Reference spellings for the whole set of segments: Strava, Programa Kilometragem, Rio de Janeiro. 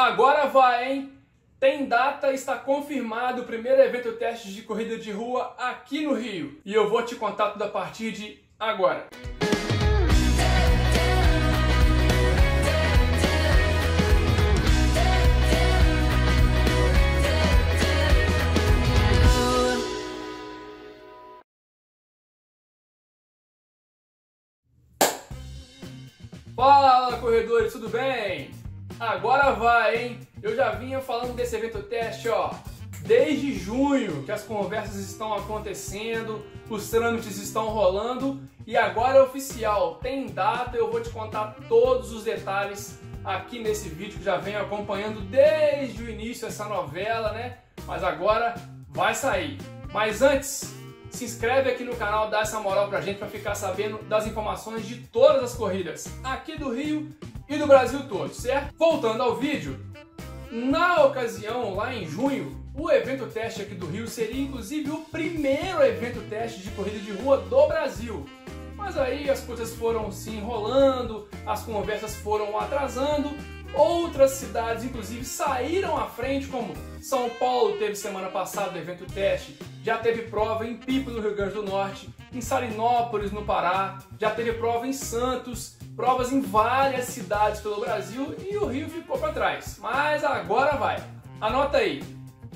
Agora vai, hein? Tem data, está confirmado o primeiro evento teste de corrida de rua aqui no Rio. E eu vou te contar tudo a partir de agora. Fala, corredores, tudo bem? Agora vai, hein? Eu já vinha falando desse evento teste, ó, desde junho que as conversas estão acontecendo, os trâmites estão rolando e agora é oficial, tem data, eu vou te contar todos os detalhes aqui nesse vídeo que já venho acompanhando desde o início essa novela, né? Mas agora vai sair. Mas antes, se inscreve aqui no canal, dá essa moral pra gente pra ficar sabendo das informações de todas as corridas aqui do Rio e do Brasil todo, certo? Voltando ao vídeo, na ocasião, lá em junho, o evento teste aqui do Rio seria inclusive o primeiro evento teste de corrida de rua do Brasil. Mas aí as coisas foram se enrolando, as conversas foram atrasando, outras cidades inclusive saíram à frente, como São Paulo teve semana passada o evento teste, já teve prova em Pipa no Rio Grande do Norte, em Salinópolis no Pará, já teve prova em Santos, provas em várias cidades pelo Brasil e o Rio ficou para trás. Mas agora vai! Anota aí,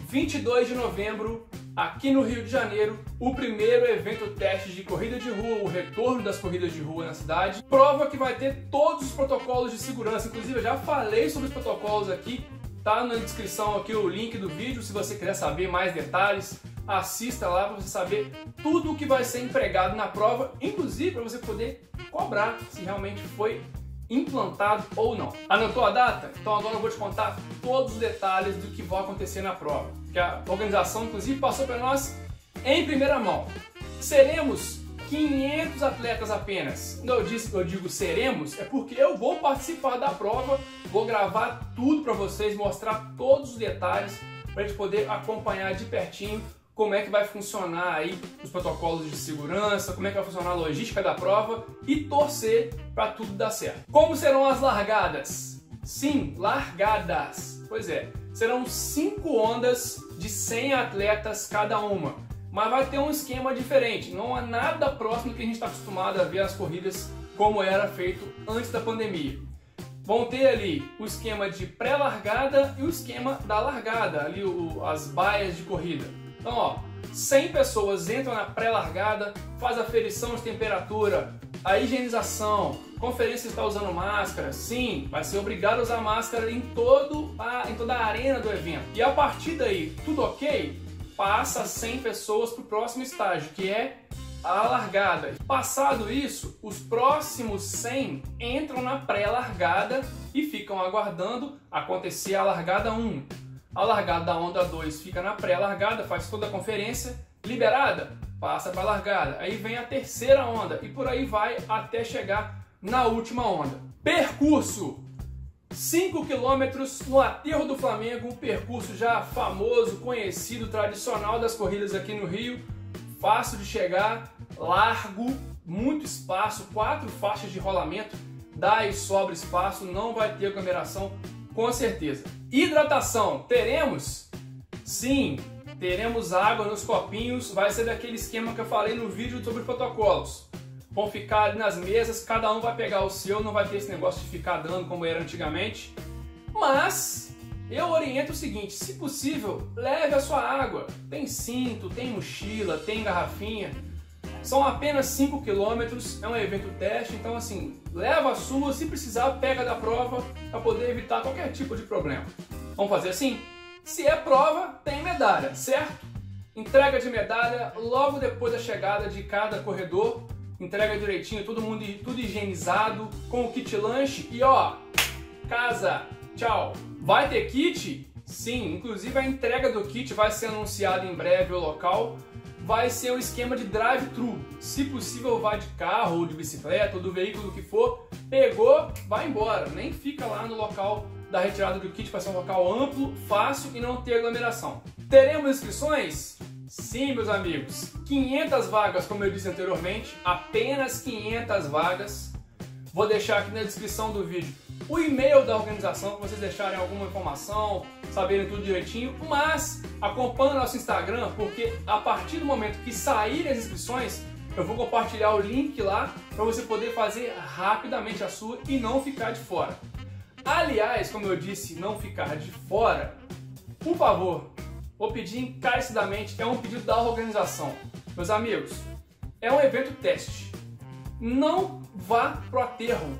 22 de novembro, aqui no Rio de Janeiro, o primeiro evento teste de corrida de rua, o retorno das corridas de rua na cidade. Prova que vai ter todos os protocolos de segurança, inclusive eu já falei sobre os protocolos aqui, tá na descrição aqui o link do vídeo, se você quiser saber mais detalhes. Assista lá para você saber tudo o que vai ser empregado na prova, inclusive para você poder cobrar se realmente foi implantado ou não. Anotou a data? Então agora eu vou te contar todos os detalhes do que vai acontecer na prova, que a organização inclusive passou para nós em primeira mão. Seremos 500 atletas apenas. Quando eu digo seremos, é porque eu vou participar da prova, vou gravar tudo para vocês, mostrar todos os detalhes para a gente poder acompanhar de pertinho como é que vai funcionar aí os protocolos de segurança, como é que vai funcionar a logística da prova e torcer para tudo dar certo. Como serão as largadas? Sim, largadas. Pois é, serão 5 ondas de 100 atletas cada uma, mas vai ter um esquema diferente, não há nada próximo do que a gente está acostumado a ver as corridas como era feito antes da pandemia. Vão ter ali o esquema de pré-largada e o esquema da largada, ali as baias de corrida. Então, ó, 100 pessoas entram na pré-largada, faz aferição de temperatura, a higienização, conferência se está usando máscara, sim, vai ser obrigado a usar máscara em toda a arena do evento. E a partir daí, tudo ok, passa 100 pessoas para o próximo estágio, que é a largada. Passado isso, os próximos 100 entram na pré-largada e ficam aguardando acontecer a largada 1. A largada da onda 2 fica na pré-largada, faz toda a conferência, liberada, passa para a largada. Aí vem a terceira onda e por aí vai até chegar na última onda. Percurso: 5 km no Aterro do Flamengo, um percurso já famoso, conhecido, tradicional das corridas aqui no Rio. Fácil de chegar, largo, muito espaço, 4 faixas de rolamento, dá e sobra espaço, não vai ter aglomeração, com certeza. Hidratação, teremos? Sim, teremos água nos copinhos, vai ser daquele esquema que eu falei no vídeo sobre protocolos. Vão ficar ali nas mesas, cada um vai pegar o seu, não vai ter esse negócio de ficar dando como era antigamente. Mas eu oriento o seguinte, se possível, leve a sua água. Tem cinto, tem mochila, tem garrafinha. São apenas 5 km, é um evento teste, então assim, leva a sua, se precisar, pega da prova para poder evitar qualquer tipo de problema. Vamos fazer assim? Se é prova, tem medalha, certo? Entrega de medalha logo depois da chegada de cada corredor. Entrega direitinho, todo mundo tudo higienizado, com o kit lanche e ó, casa, tchau! Vai ter kit? Sim, inclusive a entrega do kit vai ser anunciada em breve o local. Vai ser um esquema de drive-thru. Se possível, vai de carro, ou de bicicleta, ou do veículo que for. Pegou, vai embora. Nem fica lá no local da retirada do kit, vai ser um local amplo, fácil e não ter aglomeração. Teremos inscrições? Sim, meus amigos. 500 vagas, como eu disse anteriormente. Apenas 500 vagas. Vou deixar aqui na descrição do vídeo o e-mail da organização para vocês deixarem alguma informação, saberem tudo direitinho, mas acompanhe nosso Instagram, porque a partir do momento que saírem as inscrições, eu vou compartilhar o link lá para você poder fazer rapidamente a sua e não ficar de fora. Aliás, como eu disse, não ficar de fora, por favor, vou pedir encarecidamente, é um pedido da organização. Meus amigos, é um evento teste. Não vá pro aterro.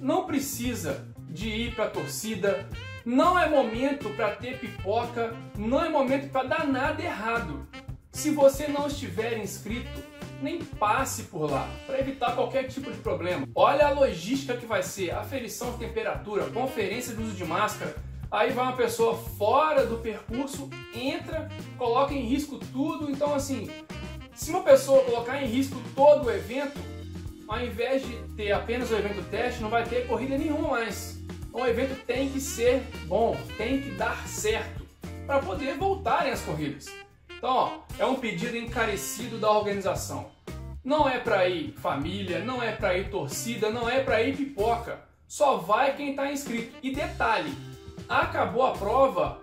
Não precisa de ir para a torcida. Não é momento para ter pipoca. Não é momento para dar nada errado. Se você não estiver inscrito, nem passe por lá, para evitar qualquer tipo de problema. Olha a logística que vai ser. Aferição de temperatura, conferência de uso de máscara. Aí vai uma pessoa fora do percurso, entra, coloca em risco tudo. Então, assim, se uma pessoa colocar em risco todo o evento, ao invés de ter apenas o evento teste, não vai ter corrida nenhuma mais. Então, o evento tem que ser bom, tem que dar certo, para poder voltarem as corridas. Então, ó, é um pedido encarecido da organização. Não é para ir família, não é para ir torcida, não é para ir pipoca. Só vai quem está inscrito. E detalhe, acabou a prova,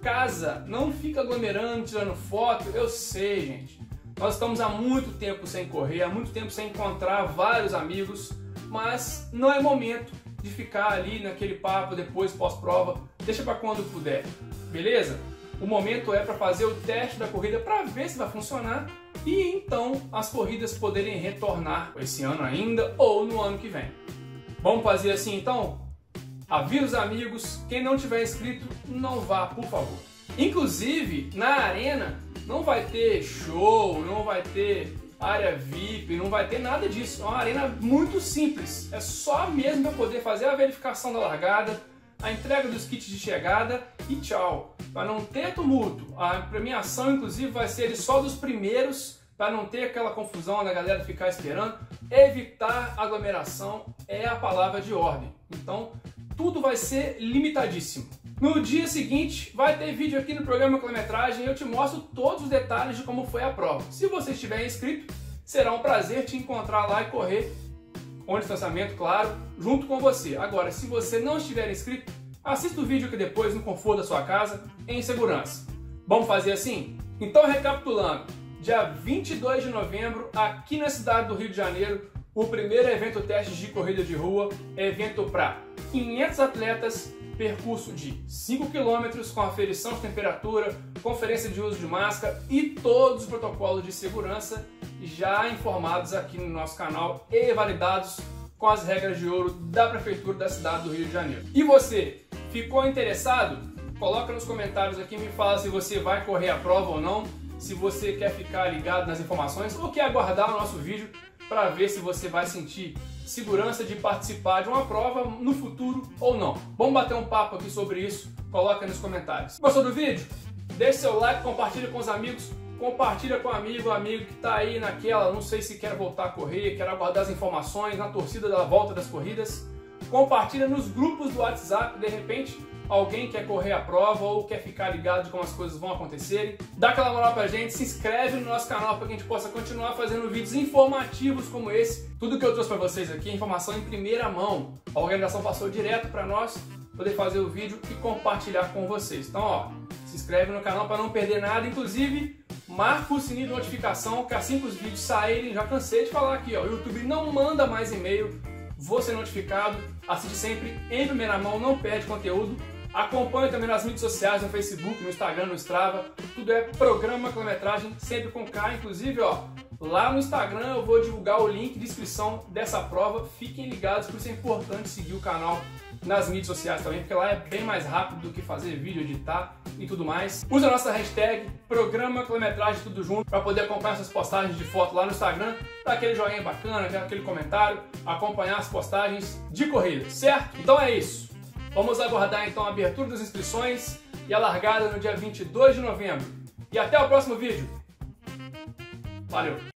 casa, não fica aglomerando, tirando foto. Eu sei, gente, nós estamos há muito tempo sem correr, há muito tempo sem encontrar vários amigos, mas não é momento de ficar ali naquele papo depois, pós-prova, deixa para quando puder, beleza? O momento é para fazer o teste da corrida para ver se vai funcionar e então as corridas poderem retornar esse ano ainda ou no ano que vem. Vamos fazer assim então? Avisa os amigos, quem não tiver inscrito, não vá, por favor. Inclusive, na arena, não vai ter show, não vai ter área VIP, não vai ter nada disso. É uma arena muito simples, é só mesmo para poder fazer a verificação da largada, a entrega dos kits de chegada e tchau. Para não ter tumulto, a premiação, inclusive, vai ser só dos primeiros, para não ter aquela confusão da galera ficar esperando. Evitar aglomeração é a palavra de ordem. Então, tudo vai ser limitadíssimo. No dia seguinte, vai ter vídeo aqui no programa Kilometragem e eu te mostro todos os detalhes de como foi a prova. Se você estiver inscrito, será um prazer te encontrar lá e correr, com distanciamento, claro, junto com você. Agora, se você não estiver inscrito, assista o vídeo aqui depois, no conforto da sua casa, em segurança. Vamos fazer assim? Então, recapitulando, dia 22 de novembro, aqui na cidade do Rio de Janeiro, o primeiro evento teste de corrida de rua, evento para 500 atletas, percurso de 5 km com aferição de temperatura, conferência de uso de máscara e todos os protocolos de segurança já informados aqui no nosso canal e validados com as regras de ouro da Prefeitura da cidade do Rio de Janeiro. E você, ficou interessado? Coloca nos comentários aqui e me fala se você vai correr a prova ou não, se você quer ficar ligado nas informações ou quer aguardar o nosso vídeo para ver se você vai sentir segurança de participar de uma prova no futuro ou não. Vamos bater um papo aqui sobre isso, coloca nos comentários. Gostou do vídeo? Deixe seu like, compartilha com os amigos, compartilha com um amigo que está aí naquela, não sei se quer voltar a correr, quer aguardar as informações na torcida da volta das corridas. Compartilha nos grupos do WhatsApp, de repente alguém quer correr a prova ou quer ficar ligado de como as coisas vão acontecerem. Dá aquela moral pra gente, se inscreve no nosso canal para que a gente possa continuar fazendo vídeos informativos como esse. Tudo que eu trouxe para vocês aqui é informação em primeira mão. A organização passou direto para nós poder fazer o vídeo e compartilhar com vocês. Então, ó, se inscreve no canal para não perder nada. Inclusive, marca o sininho de notificação que assim que os vídeos saírem, já cansei de falar aqui, ó, o YouTube não manda mais e-mail, vou ser notificado, assiste sempre em primeira mão, não perde conteúdo. Acompanhe também nas mídias sociais, no Facebook, no Instagram, no Strava. Tudo é Programa Kilometragem, sempre com K. Inclusive, ó, lá no Instagram eu vou divulgar o link de inscrição dessa prova. Fiquem ligados, por isso é importante seguir o canal nas mídias sociais também, porque lá é bem mais rápido do que fazer vídeo, editar e tudo mais. Usa a nossa hashtag Programa Kilometragem tudo junto para poder acompanhar essas postagens de foto lá no Instagram, dar aquele joinha bacana, dar aquele comentário, acompanhar as postagens de corrida, certo? Então é isso. Vamos aguardar então a abertura das inscrições e a largada no dia 22 de novembro. E até o próximo vídeo. Valeu!